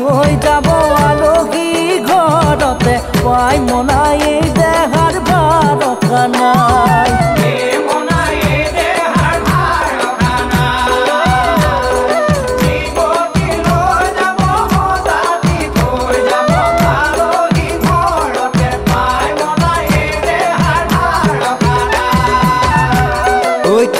งโอยจะ